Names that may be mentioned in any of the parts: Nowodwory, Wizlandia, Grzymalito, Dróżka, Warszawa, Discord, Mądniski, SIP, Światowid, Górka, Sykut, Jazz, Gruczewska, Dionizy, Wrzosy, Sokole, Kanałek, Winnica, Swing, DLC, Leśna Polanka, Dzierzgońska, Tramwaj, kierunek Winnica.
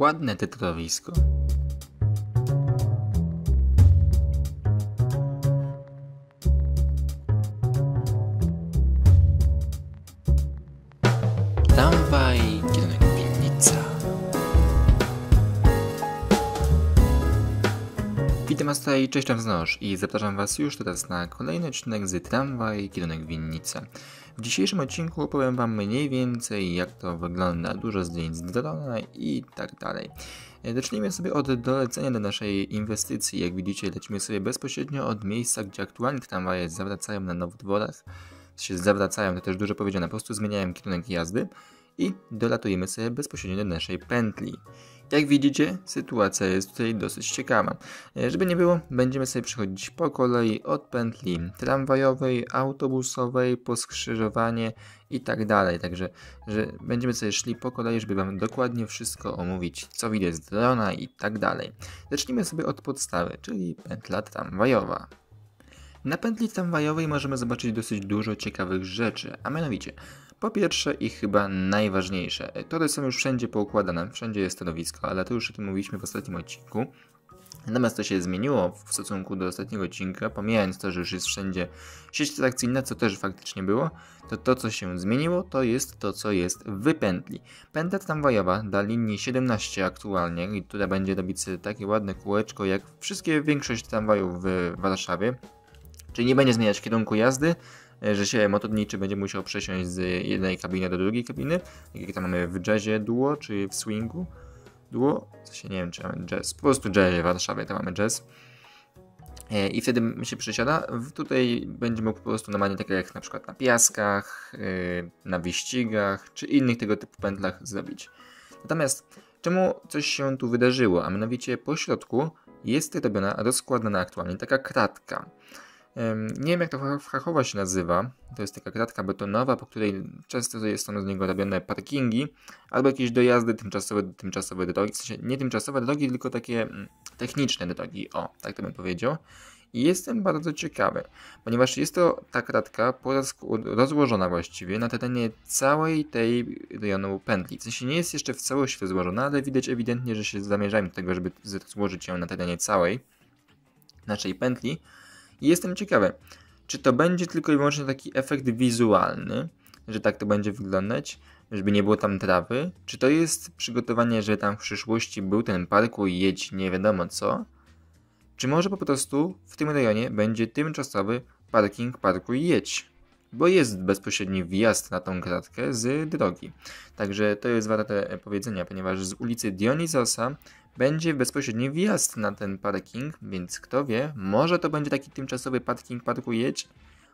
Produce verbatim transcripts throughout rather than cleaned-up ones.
Ładne teatrowisko. Tramwaj, kierunek Winnica. Witam was tutaj, cześć, tam z Nóż i zapraszam was już teraz na kolejny odcinek z Tramwaj, kierunek Winnica. W dzisiejszym odcinku opowiem wam mniej więcej jak to wygląda, dużo zdjęć z drona i tak dalej. Zacznijmy sobie od dolecenia do naszej inwestycji. Jak widzicie, lecimy sobie bezpośrednio od miejsca, gdzie aktualnie tramwaje zawracają na Nowodworach. Się zawracają, to też dużo powiedziane, po prostu zmieniałem kierunek jazdy i dolatujemy sobie bezpośrednio do naszej pętli. Jak widzicie, sytuacja jest tutaj dosyć ciekawa. Żeby nie było, będziemy sobie przechodzić po kolei od pętli tramwajowej, autobusowej, po skrzyżowanie i tak dalej. Także że będziemy sobie szli po kolei, żeby wam dokładnie wszystko omówić, co widać z drona i tak dalej. Zacznijmy sobie od podstawy, czyli pętla tramwajowa. Na pętli tramwajowej możemy zobaczyć dosyć dużo ciekawych rzeczy, a mianowicie po pierwsze i chyba najważniejsze, tory są już wszędzie poukładane, wszędzie jest torowisko, ale to już o tym mówiliśmy w ostatnim odcinku. Natomiast to się zmieniło w stosunku do ostatniego odcinka, pomijając to, że już jest wszędzie sieć atrakcyjna, co też faktycznie było, to to co się zmieniło, to jest to co jest w pętli. Pętla tramwajowa dla linii siedemnaście aktualnie, która będzie robić takie ładne kółeczko jak wszystkie większość tramwajów w Warszawie. Czyli nie będzie zmieniać kierunku jazdy, że się motorniczy będzie musiał przesiąść z jednej kabiny do drugiej kabiny, jak to mamy w jazzie duo, czy w swingu duo, co się nie wiem czy mamy jazz, po prostu jazz w Warszawie, to mamy jazz. I wtedy się przesiada, tutaj będziemy po prostu normalnie tak jak na przykład na piaskach, na wyścigach, czy innych tego typu pętlach zrobić. Natomiast czemu coś się tu wydarzyło, a mianowicie po środku jest robiona, rozkładana aktualnie taka kratka. Nie wiem jak to w Krakowie się nazywa, to jest taka kratka betonowa, po której często są z niego robione parkingi albo jakieś dojazdy, tymczasowe, tymczasowe drogi, w sensie nie tymczasowe drogi, tylko takie techniczne drogi, o, tak to bym powiedział. I jestem bardzo ciekawy, ponieważ jest to ta kratka rozłożona właściwie na terenie całej tej rejonu pętli. W sensie nie jest jeszcze w całości rozłożona, ale widać ewidentnie, że się zamierzamy do tego, żeby złożyć ją na terenie całej naszej pętli. I jestem ciekawy, czy to będzie tylko i wyłącznie taki efekt wizualny, że tak to będzie wyglądać, żeby nie było tam trawy, czy to jest przygotowanie, że tam w przyszłości był ten parku i jedź nie wiadomo co, czy może po prostu w tym rejonie będzie tymczasowy parking parku i jedź, bo jest bezpośredni wjazd na tą kratkę z drogi. Także to jest warte powiedzenia, ponieważ z ulicy Dionizosa będzie bezpośredni wjazd na ten parking, więc kto wie, może to będzie taki tymczasowy parking parku jedź,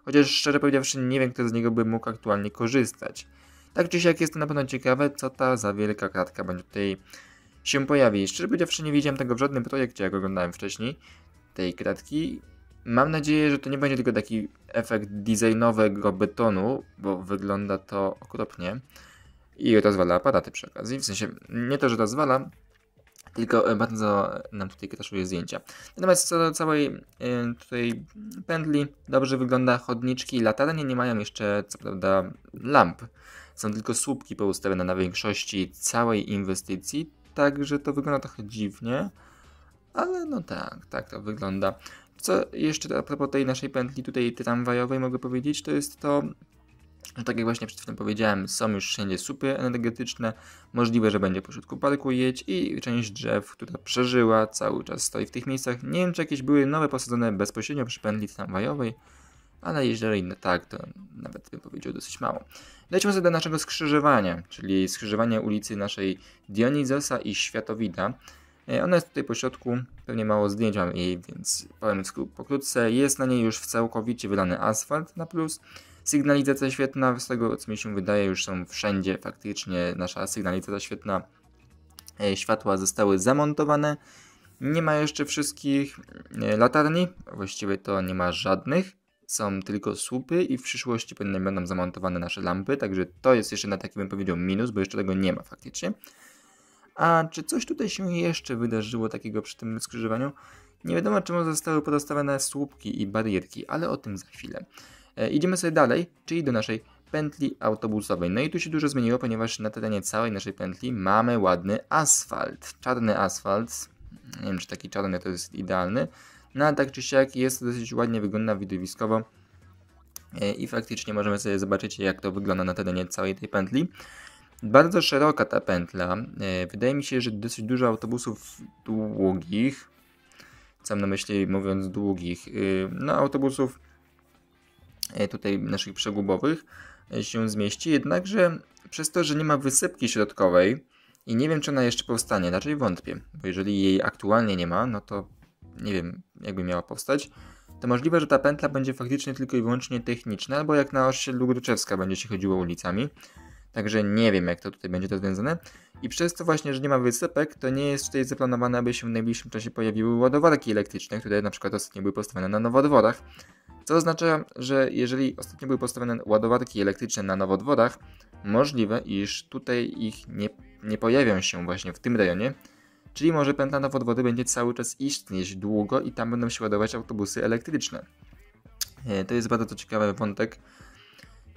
chociaż szczerze powiedziawszy nie wiem kto z niego by mógł aktualnie korzystać. Tak czy siak jest to na pewno ciekawe, co ta za wielka kratka będzie tutaj się pojawi. Szczerze powiedziawszy nie widziałem tego w żadnym projekcie, jak oglądałem wcześniej tej kratki. Mam nadzieję, że to nie będzie tylko taki efekt designowego betonu, bo wygląda to okropnie i rozwala aparaty przy okazji, w sensie nie to, że rozwala, tylko bardzo nam tutaj kraszuje zdjęcia. Natomiast co do całej tutaj pętli, dobrze wygląda chodniczki, latarnie nie mają jeszcze co prawda lamp, są tylko słupki poustawione na większości całej inwestycji, także to wygląda trochę dziwnie, ale no tak, tak to wygląda. Co jeszcze a propos tej naszej pętli tutaj tramwajowej mogę powiedzieć, to jest to, że tak jak właśnie przed chwilą powiedziałem, są już wszędzie słupy energetyczne, możliwe, że będzie pośrodku parku jedź i część drzew, która przeżyła, cały czas stoi w tych miejscach. Nie wiem, czy jakieś były nowe posadzone bezpośrednio przy pętli tramwajowej, ale jeżeli tak, to nawet bym powiedział dosyć mało. Lećmy sobie do naszego skrzyżowania, czyli skrzyżowania ulicy naszej Dionizosa i Światowida. Ona jest tutaj po środku, pewnie mało zdjęć mam jej, więc powiem pokrótce. Jest na niej już całkowicie wylany asfalt na plus. Sygnalizacja świetna, z tego co mi się wydaje już są wszędzie faktycznie nasza sygnalizacja świetna. Światła zostały zamontowane. Nie ma jeszcze wszystkich latarni, właściwie to nie ma żadnych. Są tylko słupy i w przyszłości będą zamontowane nasze lampy, także to jest jeszcze na taki bym powiedział minus, bo jeszcze tego nie ma faktycznie. A czy coś tutaj się jeszcze wydarzyło takiego przy tym skrzyżowaniu? Nie wiadomo czemu zostały podostawione słupki i barierki, ale o tym za chwilę. E, idziemy sobie dalej, czyli do naszej pętli autobusowej. No i tu się dużo zmieniło, ponieważ na terenie całej naszej pętli mamy ładny asfalt. Czarny asfalt. Nie wiem, czy taki czarny to jest idealny. No ale tak czy siak jest to dosyć ładnie, wygląda widowiskowo. I faktycznie możemy sobie zobaczyć, jak to wygląda na terenie całej tej pętli. Bardzo szeroka ta pętla. Wydaje mi się, że dosyć dużo autobusów długich. Co mam na myśli, mówiąc długich. No autobusów tutaj naszych przegubowych się zmieści. Jednakże przez to, że nie ma wysypki środkowej i nie wiem, czy ona jeszcze powstanie, raczej wątpię. Bo jeżeli jej aktualnie nie ma, no to nie wiem, jakby miała powstać. To możliwe, że ta pętla będzie faktycznie tylko i wyłącznie techniczna, albo jak na osiedlu Gruczewska będzie się chodziło ulicami. Także nie wiem, jak to tutaj będzie rozwiązane. I przez to właśnie, że nie ma wysypek, to nie jest tutaj zaplanowane, aby się w najbliższym czasie pojawiły ładowarki elektryczne, które na przykład ostatnio były postawione na Nowodworach. Co oznacza, że jeżeli ostatnio były postawione ładowarki elektryczne na Nowodworach, możliwe, iż tutaj ich nie, nie pojawią się właśnie w tym rejonie. Czyli może pętla Nowodwory będzie cały czas istnieć długo i tam będą się ładować autobusy elektryczne. To jest bardzo ciekawy wątek.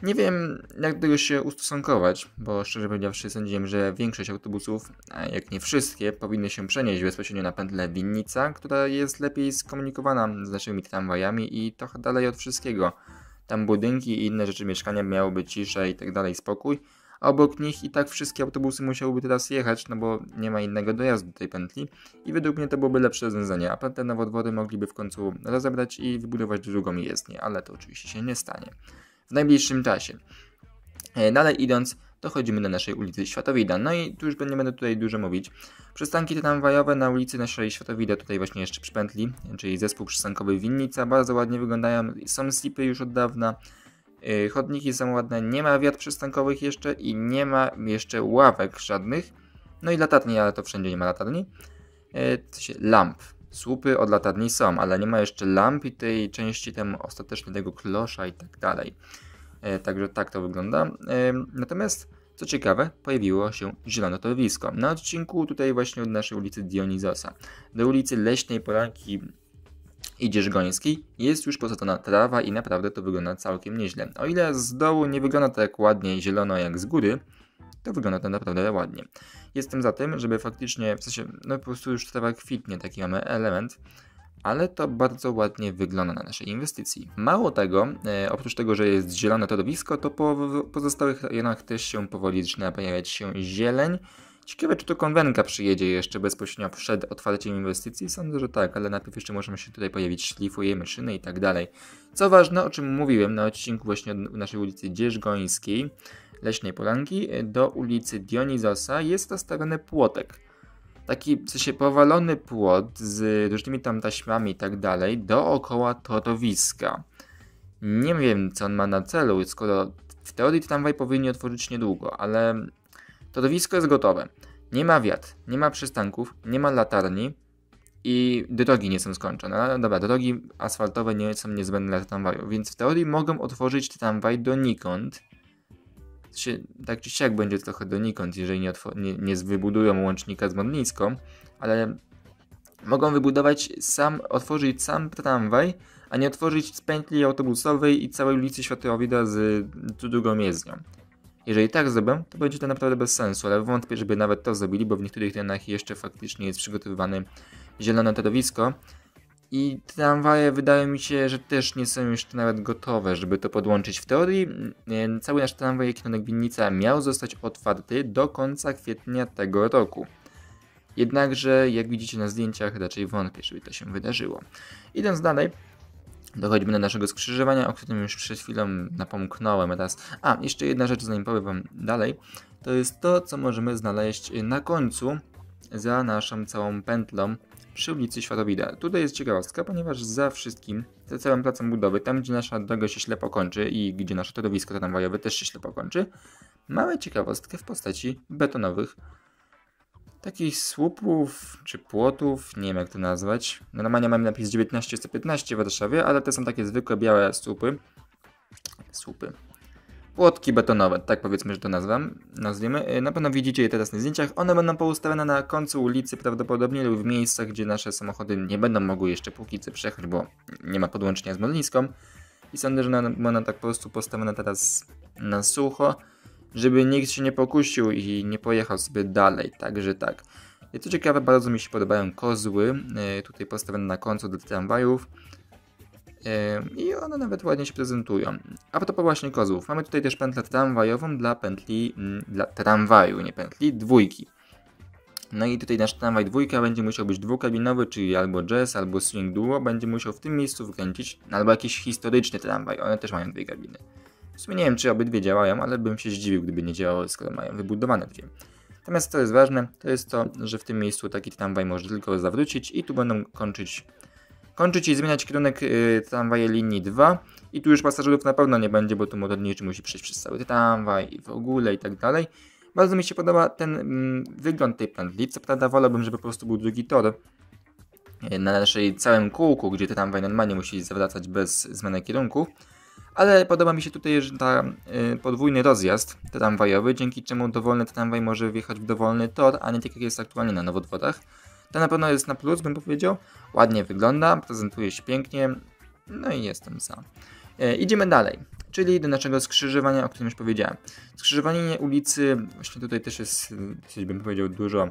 Nie wiem, jak do tego się ustosunkować, bo szczerze powiedziawszy sądziłem, że większość autobusów, a jak nie wszystkie, powinny się przenieść bezpośrednio na pętlę Winnica, która jest lepiej skomunikowana z naszymi tramwajami i trochę dalej od wszystkiego. Tam budynki i inne rzeczy, mieszkania miałyby ciszę i tak dalej, spokój. A obok nich i tak wszystkie autobusy musiałyby teraz jechać, no bo nie ma innego dojazdu do tej pętli i według mnie to byłoby lepsze rozwiązanie, a pętlę Nowodwory mogliby w końcu rozebrać i wybudować drugą jezdnię, ale to oczywiście się nie stanie w najbliższym czasie. Dalej idąc, dochodzimy do naszej ulicy Światowida. No i tu już nie będę tutaj dużo mówić. Przystanki tramwajowe na ulicy naszej Światowida, tutaj właśnie jeszcze przy pętli, czyli zespół przystankowy Winnica, bardzo ładnie wyglądają, są slipy już od dawna. Chodniki są ładne, nie ma wiat przystankowych jeszcze i nie ma jeszcze ławek żadnych. No i latarni, ale to wszędzie nie ma latarni. Lamp. Słupy od latarni są, ale nie ma jeszcze lamp i tej części tam ostatecznie tego klosza i tak dalej. Także tak to wygląda. Natomiast, co ciekawe, pojawiło się zielone torowisko. Na odcinku tutaj właśnie od naszej ulicy Dionizosa do ulicy Leśnej Polanki i Dzierzgońskiej jest już posadzona trawa i naprawdę to wygląda całkiem nieźle. O ile z dołu nie wygląda tak ładnie zielono jak z góry, to wygląda to naprawdę ładnie. Jestem za tym, żeby faktycznie, w sensie, no po prostu już trawa kwitnie, taki mamy element, ale to bardzo ładnie wygląda na naszej inwestycji. Mało tego, e, oprócz tego, że jest zielone torowisko, to po pozostałych rejonach też się powoli zaczyna pojawiać się zieleń. Ciekawe, czy to konwenka przyjedzie jeszcze bezpośrednio przed otwarciem inwestycji? Sądzę, że tak, ale najpierw jeszcze możemy się tutaj pojawić, szlifujemy szyny i tak dalej. Co ważne, o czym mówiłem na odcinku właśnie od naszej ulicy Dzierzgońskiej, Leśnej Polanki, do ulicy Dionizosa jest nastawiony płotek. Taki, w sensie, powalony płot z różnymi tam taśmami i tak dalej dookoła torowiska. Nie wiem, co on ma na celu, skoro w teorii tramwaj powinien otworzyć niedługo, ale... Torowisko jest gotowe. Nie ma wiat, nie ma przystanków, nie ma latarni i drogi nie są skończone. No dobra, drogi asfaltowe nie są niezbędne dla tramwaju, więc w teorii mogą otworzyć tramwaj donikąd. Tak czy siak będzie trochę donikąd, jeżeli nie, nie, nie wybudują łącznika z Mądniską, ale mogą wybudować sam, otworzyć sam tramwaj, a nie otworzyć z pętli autobusowej i całej ulicy Światowida z drugą jezdnią. Jeżeli tak zrobię, to będzie to naprawdę bez sensu, ale wątpię, żeby nawet to zrobili, bo w niektórych terenach jeszcze faktycznie jest przygotowywane zielone torowisko. I tramwaje, wydaje mi się, że też nie są jeszcze nawet gotowe, żeby to podłączyć. W teorii cały nasz tramwaj kierunek Winnica miał zostać otwarty do końca kwietnia tego roku. Jednakże, jak widzicie na zdjęciach, raczej wątpię, żeby to się wydarzyło. Idąc dalej, dochodzimy do naszego skrzyżowania, o którym już przed chwilą napomknąłem teraz. A, jeszcze jedna rzecz, zanim powiem wam dalej. To jest to, co możemy znaleźć na końcu, za naszą całą pętlą przy ulicy Światowida. Tutaj jest ciekawostka, ponieważ za wszystkim, za całym placem budowy, tam gdzie nasza droga się ślepo kończy i gdzie nasze torowisko tramwajowe też się ślepo kończy, mamy ciekawostkę w postaci betonowych takich słupów czy płotów, nie wiem jak to nazwać. Normalnie mamy napis tysiąc dziewięćset piętnaście w Warszawie, ale to są takie zwykłe białe słupy. Słupy. Płotki betonowe, tak powiedzmy, że to nazwam, nazwiemy. Na pewno widzicie je teraz na zdjęciach. One będą poustawione na końcu ulicy prawdopodobnie lub w miejscach, gdzie nasze samochody nie będą mogły jeszcze póki co przejechać, bo nie ma podłączenia z Mądniską. I sądzę, że one, one tak po prostu postawione teraz na sucho, żeby nikt się nie pokusił i nie pojechał sobie dalej, także tak. I co ciekawe, bardzo mi się podobają kozły, yy, tutaj postawione na końcu do tramwajów. Yy, I one nawet ładnie się prezentują. A propos właśnie kozłów, mamy tutaj też pętlę tramwajową dla pętli, yy, dla tramwaju, nie pętli, dwójki. No i tutaj nasz tramwaj dwójka będzie musiał być dwukabinowy, czyli albo Jazz, albo Swing duo, będzie musiał w tym miejscu wkręcić, albo jakiś historyczny tramwaj, one też mają dwie kabiny. W sumie nie wiem, czy obydwie działają, ale bym się zdziwił, gdyby nie działały, skoro mają wybudowane dwie. Natomiast co jest ważne, to jest to, że w tym miejscu taki tramwaj może tylko zawrócić i tu będą kończyć, kończyć i zmieniać kierunek y, tramwaje linii dwa. I tu już pasażerów na pewno nie będzie, bo tu motorniczy musi przejść przez cały tramwaj i w ogóle i tak dalej. Bardzo mi się podoba ten mm, wygląd tej pętli, co prawda wolałbym, żeby po prostu był drugi tor na naszej całym kółku, gdzie tramwaj normalnie musi zawracać bez zmiany kierunku, ale podoba mi się tutaj że ta, y, podwójny rozjazd tramwajowy, dzięki czemu dowolny tramwaj może wjechać w dowolny tor, a nie tak jak jest aktualnie na Nowodworach. To na pewno jest na plus, bym powiedział, ładnie wygląda, prezentuje się pięknie, no i jestem za. Y, idziemy dalej. Czyli do naszego skrzyżowania, o którym już powiedziałem. Skrzyżowanie ulicy, właśnie tutaj też jest, coś bym powiedział, dużo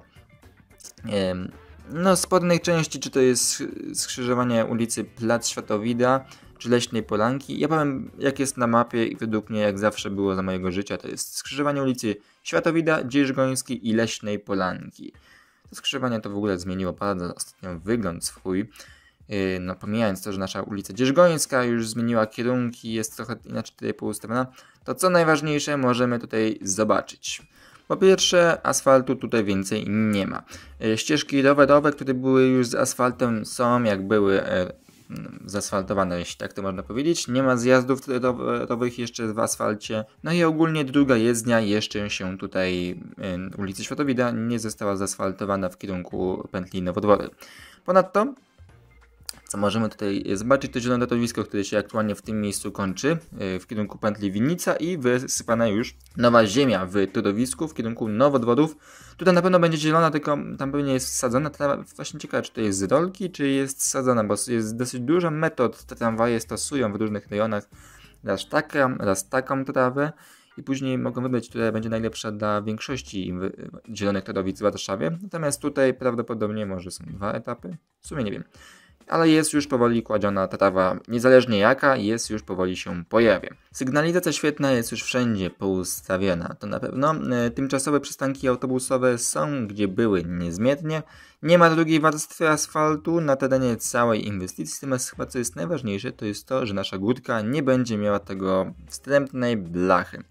no spornych części, czy to jest skrzyżowanie ulicy Plac Światowida, czy Leśnej Polanki. Ja powiem, jak jest na mapie i według mnie, jak zawsze było za mojego życia, to jest skrzyżowanie ulicy Światowida, Dzierzgońskiej i Leśnej Polanki. To skrzyżowanie to w ogóle zmieniło bardzo ostatnio wygląd swój. No pomijając to, że nasza ulica Dzierzgońska już zmieniła kierunki, jest trochę inaczej tutaj poustawiona, to co najważniejsze możemy tutaj zobaczyć. Po pierwsze, asfaltu tutaj więcej nie ma. Ścieżki rowerowe, które były już z asfaltem, są jak były e, zasfaltowane, jeśli tak to można powiedzieć. Nie ma zjazdów rowerowych jeszcze w asfalcie. No i ogólnie druga jezdnia jeszcze się tutaj e, ulicy Światowida nie została zasfaltowana w kierunku pętli Nowodwory. Ponadto co możemy tutaj zobaczyć, to zielone torowisko, które się aktualnie w tym miejscu kończy w kierunku pętli Winnica i wysypana już nowa ziemia w torowisku w kierunku Nowodworów. Tutaj na pewno będzie zielona, tylko tam pewnie jest sadzona. Właśnie ciekawe, czy to jest z rolki, czy jest sadzona, bo jest dosyć dużo metod, te tramwaje stosują w różnych rejonach, raz taką, raz taką trawę i później mogą wybrać, która będzie najlepsza dla większości zielonych torowic w Warszawie. Natomiast tutaj prawdopodobnie może są dwa etapy, w sumie nie wiem. Ale jest już powoli kładziona trawa, niezależnie jaka, jest już powoli się pojawia. Sygnalizacja świetna jest już wszędzie poustawiona, to na pewno. Tymczasowe przystanki autobusowe są, gdzie były niezmiernie. Nie ma drugiej warstwy asfaltu na terenie całej inwestycji, natomiast chyba co jest najważniejsze, to jest to, że nasza górka nie będzie miała tego wstrętnej blachy.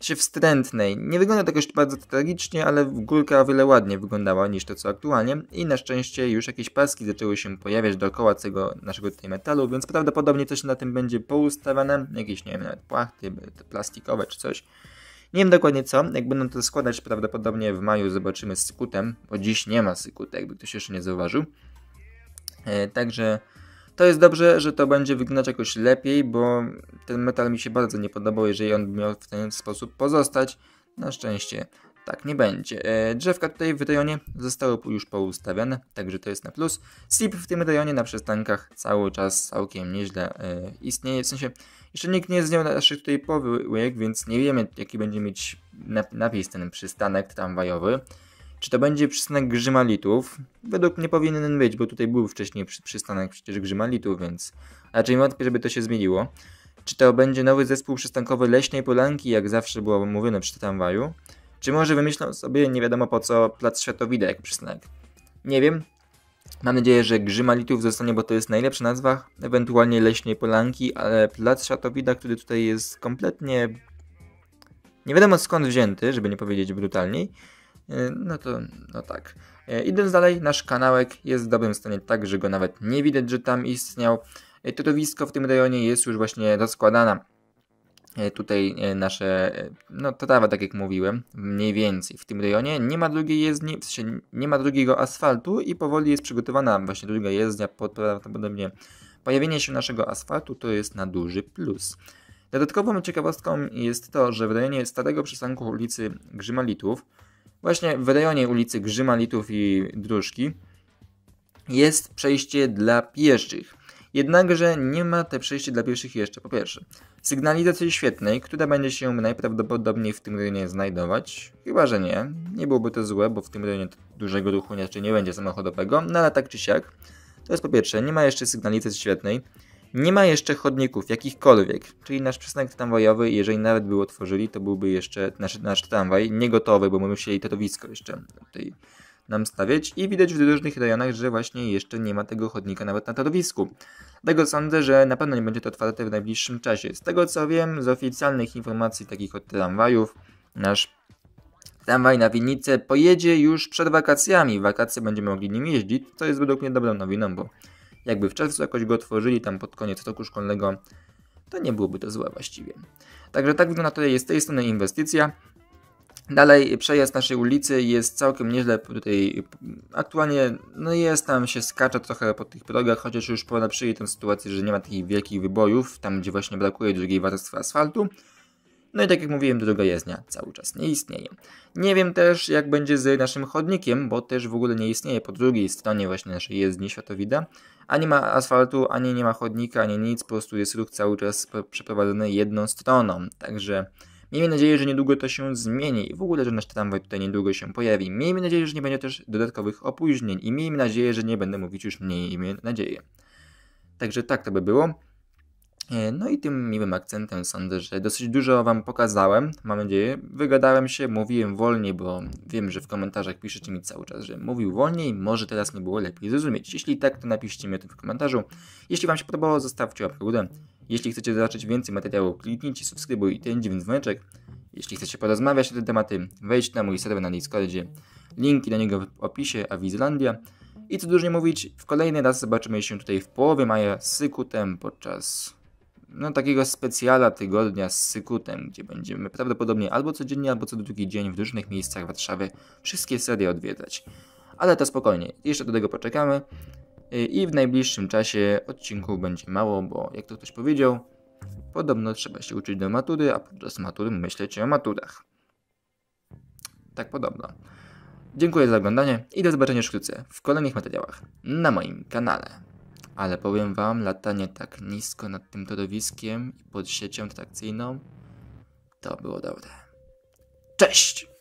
Czy wstrętnej. Nie wygląda to jakoś bardzo tragicznie, ale górka o wiele ładnie wyglądała niż to co aktualnie i na szczęście już jakieś paski zaczęły się pojawiać dookoła tego naszego tutaj metalu, więc prawdopodobnie coś na tym będzie poustawiane, jakieś nie wiem, nawet płachty plastikowe czy coś. Nie wiem dokładnie co, jak będą to składać prawdopodobnie w maju zobaczymy z skutem, bo dziś nie ma skuta, jakby ktoś jeszcze nie zauważył. E, także... To jest dobrze, że to będzie wyglądać jakoś lepiej, bo ten metal mi się bardzo nie podobał, jeżeli on miał w ten sposób pozostać. Na szczęście tak nie będzie. Drzewka tutaj w rejonie zostały już poustawiane, także to jest na plus. S I P w tym rejonie na przystankach cały czas całkiem nieźle istnieje, w sensie jeszcze nikt nie zdjął naszych tutaj powyłek, więc nie wiemy jaki będzie mieć napis ten przystanek tramwajowy. Czy to będzie przystanek Grzymalitów? Według mnie powinien być, bo tutaj był wcześniej przy, przystanek przecież Grzymalitów, więc raczej wątpię, żeby to się zmieniło. Czy to będzie nowy zespół przystankowy Leśnej Polanki, jak zawsze było mówione przy tramwaju? Czy może wymyślą sobie nie wiadomo po co Plac Światowida jak przystanek? Nie wiem. Mam nadzieję, że Grzymalitów zostanie, bo to jest najlepsza nazwa, ewentualnie Leśnej Polanki, ale Plac Światowida, który tutaj jest kompletnie nie wiadomo skąd wzięty, żeby nie powiedzieć brutalniej. No to, no tak. E, idąc dalej, nasz kanałek jest w dobrym stanie tak, że go nawet nie widać, że tam istniał. E, torowisko w tym rejonie jest już właśnie rozkładane. E, tutaj e, nasze, e, no trawa, tak jak mówiłem, mniej więcej w tym rejonie. Nie ma drugiej jezdni, w sensie nie ma drugiego asfaltu i powoli jest przygotowana właśnie druga jezdnia. Pod, prawdopodobnie pojawienie się naszego asfaltu to jest na duży plus. Dodatkową ciekawostką jest to, że w rejonie starego przystanku ulicy Grzymalitów właśnie w rejonie ulicy Grzymalitów i Dróżki jest przejście dla pieszych. Jednakże nie ma te przejście dla pieszych jeszcze. Po pierwsze, sygnalizacji świetnej, która będzie się najprawdopodobniej w tym rejonie znajdować. Chyba, że nie. Nie byłoby to złe, bo w tym rejonie dużego ruchu raczej nie będzie samochodowego, no ale tak czy siak. To jest po pierwsze, nie ma jeszcze sygnalizacji świetnej. Nie ma jeszcze chodników, jakichkolwiek, czyli nasz przystanek tramwajowy, jeżeli nawet by otworzyli, to byłby jeszcze nasz, nasz tramwaj niegotowy, bo my musieli torowisko jeszcze tutaj nam stawiać i widać w różnych rejonach, że właśnie jeszcze nie ma tego chodnika nawet na torowisku. Dlatego sądzę, że na pewno nie będzie to otwarte w najbliższym czasie. Z tego co wiem, z oficjalnych informacji takich od tramwajów, nasz tramwaj na Winnicę pojedzie już przed wakacjami. Wakacje będziemy mogli nim jeździć, co jest według mnie dobrą nowiną, bo jakby w czerwcu jakoś go otworzyli tam pod koniec roku szkolnego, to nie byłoby to złe właściwie. Także tak wygląda tutaj z tej strony inwestycja. Dalej przejazd naszej ulicy jest całkiem nieźle tutaj aktualnie, no jest tam, się skacza trochę po tych progach, chociaż już polepszyli tę sytuację, że nie ma takich wielkich wybojów, tam gdzie właśnie brakuje drugiej warstwy asfaltu. No i tak jak mówiłem, druga jezdnia cały czas nie istnieje. Nie wiem też jak będzie z naszym chodnikiem, bo też w ogóle nie istnieje po drugiej stronie właśnie naszej jezdni Światowida. Ani ma asfaltu, ani nie ma chodnika, ani nic, po prostu jest ruch cały czas przeprowadzony jedną stroną. Także miejmy nadzieję, że niedługo to się zmieni i w ogóle, że nasz tramwaj tutaj niedługo się pojawi. Miejmy nadzieję, że nie będzie też dodatkowych opóźnień i miejmy nadzieję, że nie będę mówić już miejmy nadzieję. Także tak to by było. No i tym miłym akcentem sądzę, że dosyć dużo wam pokazałem, mam nadzieję. Wygadałem się, mówiłem wolniej, bo wiem, że w komentarzach piszecie mi cały czas, że mówił wolniej. Może teraz nie było lepiej zrozumieć. Jeśli tak, to napiszcie mi o tym w komentarzu. Jeśli wam się podobało, zostawcie łapkę w górę. Jeśli chcecie zobaczyć więcej materiału, kliknijcie subskrybuj i ten dziwny dzwoneczek. Jeśli chcecie porozmawiać na te tematy, wejdźcie na mój serwer na Discordzie. Linki do niego w opisie, a Wizlandia. I co dużo nie mówić, w kolejny raz zobaczymy się tutaj w połowie maja z Sykutem podczas... no takiego specjala tygodnia z Sykutem, gdzie będziemy prawdopodobnie albo codziennie, albo co drugi dzień w różnych miejscach Warszawy wszystkie serie odwiedzać. Ale to spokojnie, jeszcze do tego poczekamy i w najbliższym czasie odcinków będzie mało, bo jak to ktoś powiedział, podobno trzeba się uczyć do matury, a podczas matury myśleć o maturach. Tak podobno. Dziękuję za oglądanie i do zobaczenia już wkrótce w kolejnych materiałach na moim kanale. Ale powiem wam, latanie tak nisko nad tym torowiskiem i pod siecią trakcyjną, to było dobre. Cześć!